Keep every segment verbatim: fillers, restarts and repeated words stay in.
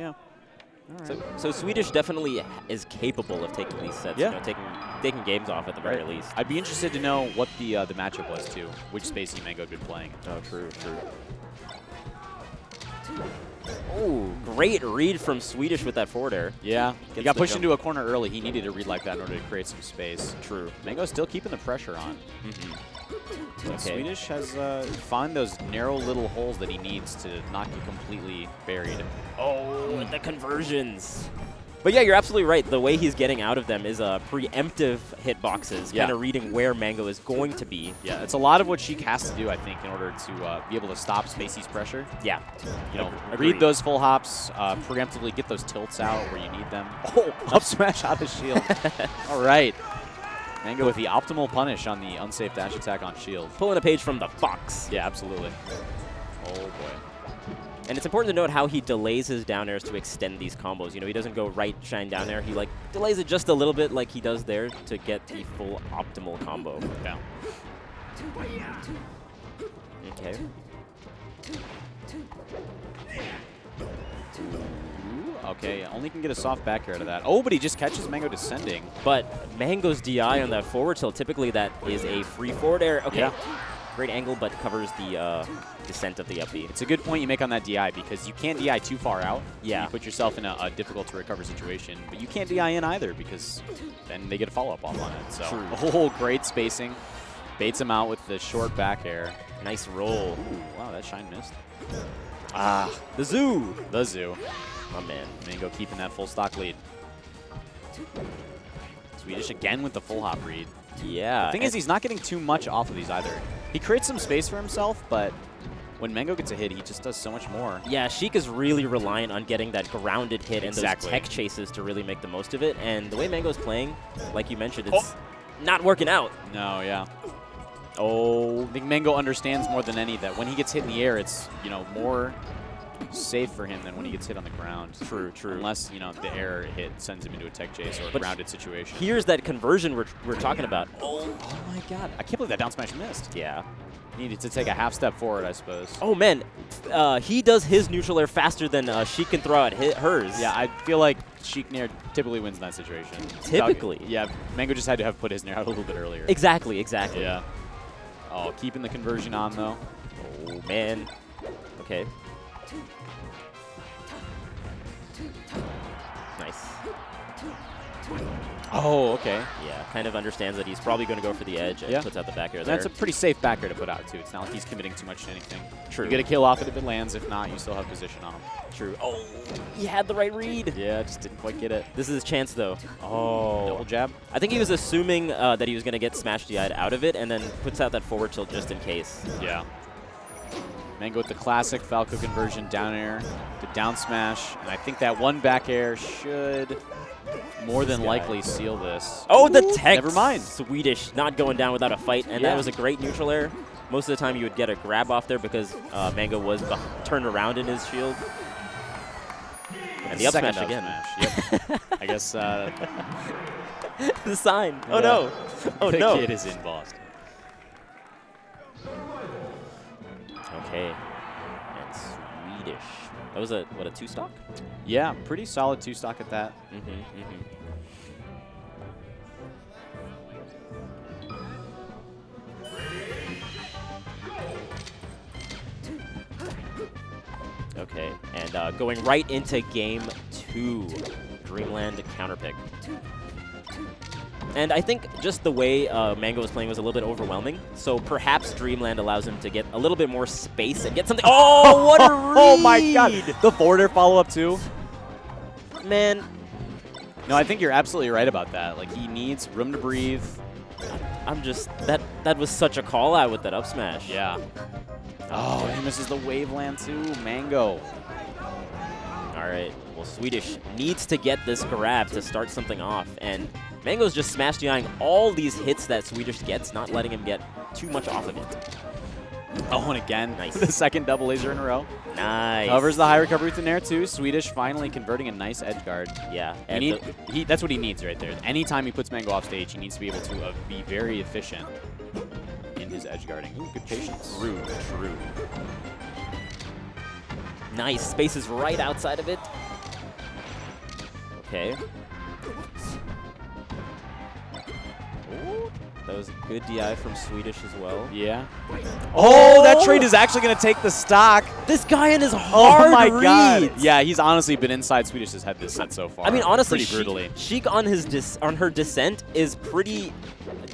Yeah. All right. So, so Swedish definitely is capable of taking these sets, yeah. you know, taking taking games off at the very right. least. I'd be interested to know what the uh, the matchup was too, which space Team Mango had been playing. Oh, true, true. Oh, great read from Swedish with that forward air. Yeah, Gets he got pushed jump. into a corner early. He needed a read like that in order to create some space. True. Mango's still keeping the pressure on. Mm-hmm. Okay. Swedish has uh, found those narrow little holes that he needs to not get completely buried. Oh, and the conversions. But yeah, you're absolutely right. The way he's getting out of them is uh, preemptive hitboxes, yeah. kind of reading where Mango is going to be. Yeah, it's a lot of what Sheik has to do, I think, in order to uh, be able to stop Spacey's pressure. Yeah. You know, Agreed. read those full hops, uh, preemptively get those tilts out where you need them. Oh, up smash out of shield. All right. Mango with the optimal punish on the unsafe dash attack on shield. Pulling a page from the Fox. Yeah, absolutely. Oh, boy. And it's important to note how he delays his down airs to extend these combos. You know, he doesn't go right, shine, down air. He, like, delays it just a little bit like he does there to get the full optimal combo down. Okay. Okay, only can get a soft back air out of that. Oh, but he just catches Mango descending. But Mango's D I on that forward tilt, typically that is a free forward air. Okay. Yeah. Great angle, but covers the uh, descent of the up B. It's a good point you make on that D I because you can't D I too far out. Yeah. You put yourself in a, a difficult to recover situation, but you can't D I in either because then they get a follow-up off on it. So. True. Oh, great spacing. Baits him out with the short back air. Nice roll. Ooh, wow, that shine missed. Ah, the zoo. The zoo. My man. Mango keeping that full stock lead. Swedish again with the full hop read. Yeah. The thing is, he's not getting too much off of these either. He creates some space for himself, but when Mango gets a hit, he just does so much more. Yeah, Sheik is really reliant on getting that grounded hit exactly. and those tech chases to really make the most of it. And the way Mango's playing, like you mentioned, it's oh. not working out. No, yeah. Oh, I think Mango understands more than any that when he gets hit in the air, it's, you know, more safe for him than when he gets hit on the ground. True, true. Unless, you know, the air hit sends him into a tech chase or a but grounded situation. Here's that conversion we're, we're talking about. Oh, oh, my God. I can't believe that down smash missed. Yeah. He needed to take a half step forward, I suppose. Oh, man. Uh, he does his neutral air faster than uh, Sheik can throw out hit hers. Yeah, I feel like Sheik Nair typically wins in that situation. Typically. Without, yeah, Mango just had to have put his Nair out a little bit earlier. Exactly, exactly. Yeah. Oh, keeping the conversion on, though. Oh, man. Okay. Nice. Oh, okay. Yeah, kind of understands that he's probably going to go for the edge and yeah. puts out the back air there. That's a pretty safe back air to put out, too. It's not like he's committing too much to anything. True. You get a kill off it if it lands. If not, you still have position on him. True. Oh, he had the right read. Yeah, just didn't quite get it. This is his chance, though. Oh. Double jab. I think he was assuming uh, that he was going to get smash D I'd out of it and then puts out that forward tilt just in case. Yeah. Mango with the classic Falco conversion down air, the down smash, and I think that one back air should more than likely seal this. Oh, the tech! Never mind. Swedish not going down without a fight, and yeah. that was a great neutral air. Most of the time you would get a grab off there because uh, Mango was turned around in his shield. And the up smash again. Smash. Yep. I guess uh, the sign. Yeah. Oh no! Oh the no! The kid is in Boston. Okay, and Swedish. That was a, what, a two-stock? Yeah, pretty solid two-stock at that. Mm-hmm, mm-hmm. Okay, and uh, going right into game two, Dreamland counterpick. And I think just the way uh, Mango was playing was a little bit overwhelming. So perhaps Dreamland allows him to get a little bit more space and get something. Oh, what a read! Oh my God! The forwarder follow-up too. Man. No, I think you're absolutely right about that. Like he needs room to breathe. I'm just that that was such a call out with that up smash. Yeah. Oh, and this is the Waveland too, Mango. All right. Well, Swedish needs to get this grab to start something off, and Mango's just smash D I-ing all these hits that Swedish gets, not letting him get too much off of it. Oh, and again, nice. The second double laser in a row. Nice. Covers the high recovery with an air, too. Swedish finally converting a nice edge guard. Yeah. He need, he, that's what he needs right there. Anytime he puts Mango off stage, he needs to be able to uh, be very efficient in his edge guarding. Ooh, good patience. True, true. Nice. Space is right outside of it. Okay. Ooh, that was a good D I from Swedish as well. Yeah. Oh, that trade is actually going to take the stock. This guy in his hard Oh, my reads. God. Yeah, he's honestly been inside Swedish's head this set so far. I mean, honestly, pretty brutally. Sheik, Sheik on his dis on her descent is pretty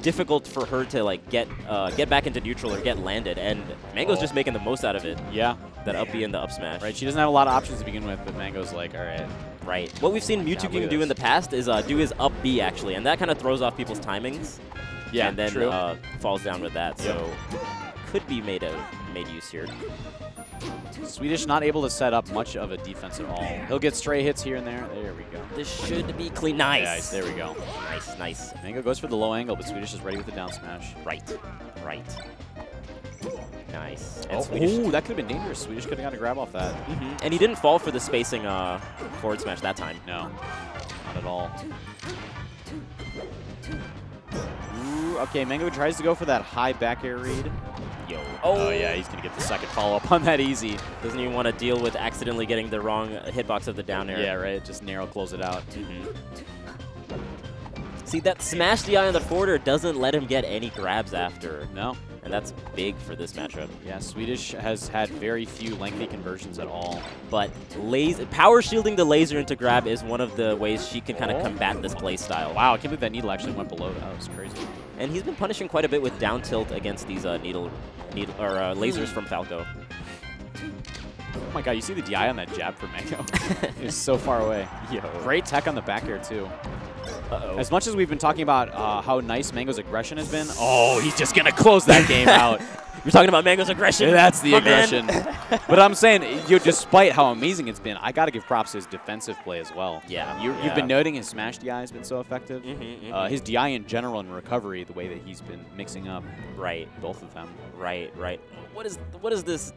difficult for her to like get uh, get back into neutral or get landed, and Mango's oh. just making the most out of it. Yeah. That up B and the up smash. Right. She doesn't have a lot of options to begin with, but Mango's like, all right. Right. What we've seen Mewtwo King do in the past is uh, do his up B, actually, and that kind of throws off people's timings. Yeah, and then true. Uh, falls down with that, yep. So could be made, a, made use here. Swedish not able to set up much of a defense at all. He'll get stray hits here and there. There we go. This should be clean. Nice. Nice. There we go. Nice, nice. Mango goes for the low angle, but Swedish is ready with the down smash. Right, right. Nice. And oh, ooh, that could have been dangerous. Swedish could have got a grab off that. Mm-hmm. And he didn't fall for the spacing uh, forward smash that time. No, not at all. Ooh, okay, Mango tries to go for that high back air read. Yo. Oh, oh yeah, he's going to get the second follow-up on that easy. Doesn't even want to deal with accidentally getting the wrong hitbox of the down air. Yeah, right. Just narrow close it out. Mm-hmm. See, that smash D I on the forward air doesn't let him get any grabs after. No. And that's big for this matchup. Yeah, Swedish has had very few lengthy conversions at all. But laser, power shielding the laser into grab is one of the ways she can kind of combat this play style. Wow, I can't believe that needle actually went below that. That was crazy. And he's been punishing quite a bit with down tilt against these uh, needle, needle or uh, lasers from Falco. Oh my god, you see the D I on that jab for Mango. It's so far away. Yo. Great tech on the back air too. Uh-oh. As much as we've been talking about uh, how nice Mango's aggression has been, oh, he's just going to close that game out. You're talking about Mango's aggression? Yeah, that's the aggression. But I'm saying, you, despite how amazing it's been, I got to give props to his defensive play as well. Yeah. You, yeah. You've been noting his smash D I has been so effective. Mm-hmm, mm-hmm. Uh, his D I in general and recovery, the way that he's been mixing up right. both of them. Right, right. What is, what is this?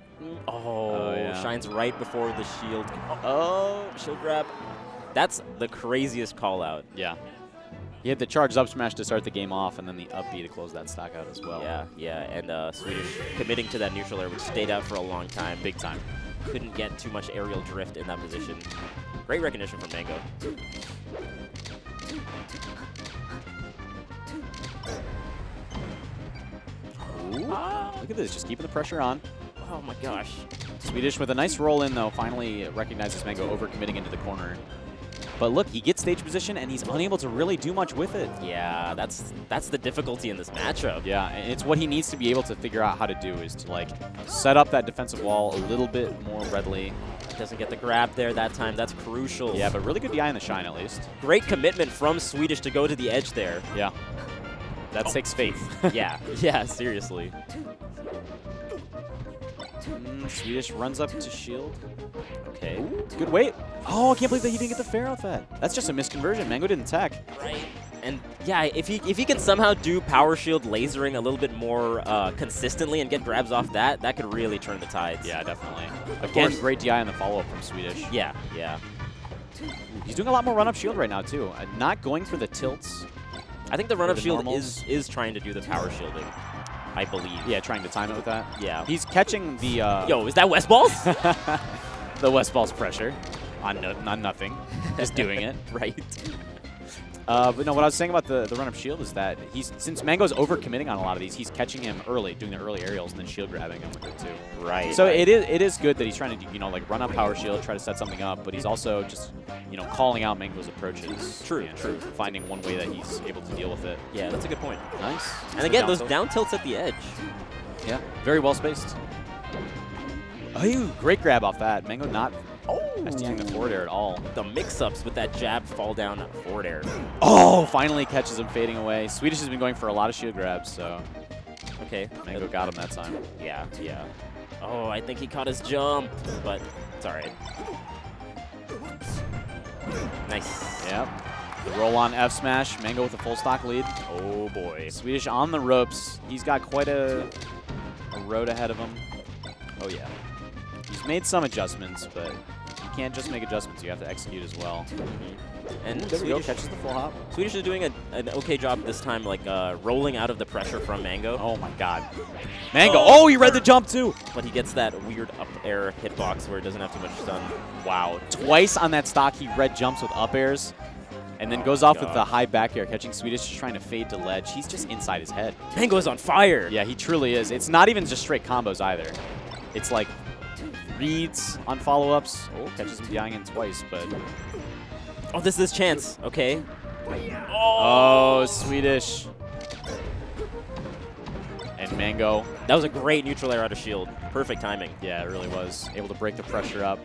Oh, oh yeah. Shines right before the shield. Oh, shield grab. That's the craziest call out. Yeah. He had the charged up smash to start the game off, and then the up B to close that stock out as well. Yeah, yeah, and uh, Swedish committing to that neutral air, which stayed out for a long time. Big time. Couldn't get too much aerial drift in that position. Great recognition from Mango. Ooh, ah. Look at this, just keeping the pressure on. Oh my gosh. Swedish with a nice roll in, though, finally recognizes Mango overcommitting into the corner. But look, he gets stage position, and he's unable to really do much with it. Yeah, that's that's the difficulty in this matchup. Yeah, and it's what he needs to be able to figure out how to do is to, like, set up that defensive wall a little bit more readily. Doesn't get the grab there that time. That's crucial. Yeah, but really good D I in the shine, at least. Great commitment from Swedish to go to the edge there. Yeah. That oh. takes faith. Yeah, yeah, seriously. Mm, Swedish runs up to shield. Okay. Ooh, good wait. Oh, I can't believe that he didn't get the fair off that. That's just a misconversion. Mango didn't tech. Right. And yeah, if he if he can somehow do power shield lasering a little bit more uh, consistently and get grabs off that, that could really turn the tides. Yeah, definitely. Of Again, course, great D I on the follow-up from Swedish. Yeah, yeah. He's doing a lot more run-up shield right now, too. Uh, not going for the tilts. I think the run-up shield is, is trying to do the power shielding. I believe. Yeah, trying to time it with that. Yeah. He's catching the... Uh, Yo, is that West Balls? The West Balls pressure on, no, on nothing. Just doing it. Right. Uh, but no, what I was saying about the, the run-up shield is that he's since Mango's overcommitting on a lot of these, he's catching him early, doing the early aerials, and then shield grabbing him with it too. Right. So right. It is it is good that he's trying to, you know, like run up power shield, try to set something up, but he's also just, you know, calling out Mango's approaches. True, and true. Finding one way that he's able to deal with it. Yeah, that's a good point. Nice. And again, those down tilts at the edge. Yeah, very well spaced. Oh, great grab off that. Mango not... Oh, nice using the forward air at all. The mix-ups with that jab fall down forward air. Oh, finally catches him fading away. Swedish has been going for a lot of shield grabs, so... Okay. Mango got him that time. Yeah, yeah. Oh, I think he caught his jump, but it's all right. Nice. Yep. The roll-on F-smash. Mango with a full stock lead. Oh, boy. Swedish on the ropes. He's got quite a, a road ahead of him. Oh, yeah. He's made some adjustments, but you can't just make adjustments. You have to execute as well. And there Swedish we go, catches the full hop. Swedish is doing a, an okay job this time, like uh, rolling out of the pressure from Mango. Oh my god. Mango, oh, oh he read the jump too! But he gets that weird up air hitbox where it doesn't have too much stun. Wow, twice on that stock he read jumps with up airs. and then goes off God. with the high back air, catching Swedish just trying to fade to ledge. He's just inside his head. Mango is on fire. Yeah, he truly is. It's not even just straight combos either. It's like reads on follow-ups. Oh, catches him behind in twice, but... Oh, this is his chance. Okay. Oh, oh, Swedish. And Mango. That was a great neutral air out of shield. Perfect timing. Yeah, it really was. Able to break the pressure up.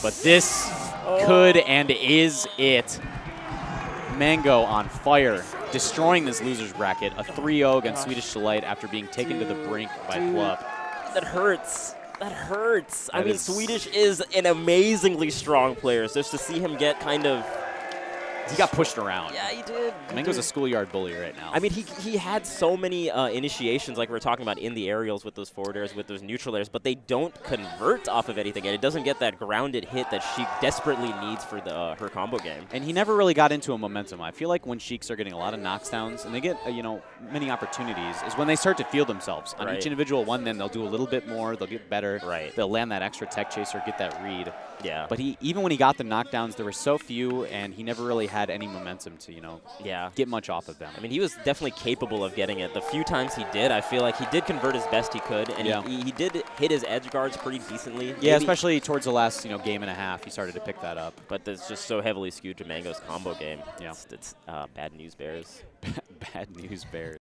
But this oh. could and is it. Mango on fire, destroying this loser's bracket. A three oh against Swedish Delight after being taken to the brink by Plup. That hurts. That hurts. That I mean, is Swedish is an amazingly strong player, so just to see him get kind of... He got pushed around. Yeah, he did. He Mango's did. a schoolyard bully right now. I mean, he he had so many uh, initiations, like we were talking about, in the aerials with those forward airs, with those neutral airs, but they don't convert off of anything, and it doesn't get that grounded hit that Sheik desperately needs for the uh, her combo game. And he never really got into a momentum. I feel like when Sheiks are getting a lot of knockdowns, and they get uh, you know many opportunities, is when they start to feel themselves. On right. each individual one, then they'll do a little bit more, they'll get better, right. they'll land that extra tech chaser, get that read. Yeah. But he even when he got the knockdowns, there were so few, and he never really had any momentum to, you know, yeah. get much off of them. I mean, he was definitely capable of getting it. The few times he did, I feel like he did convert as best he could, and yeah. he, he did hit his edge guards pretty decently. Yeah, Maybe. especially towards the last, you know, game and a half, he started to pick that up. But it's just so heavily skewed to Mango's combo game. Yeah. It's, it's uh, bad news bears. Bad news bears.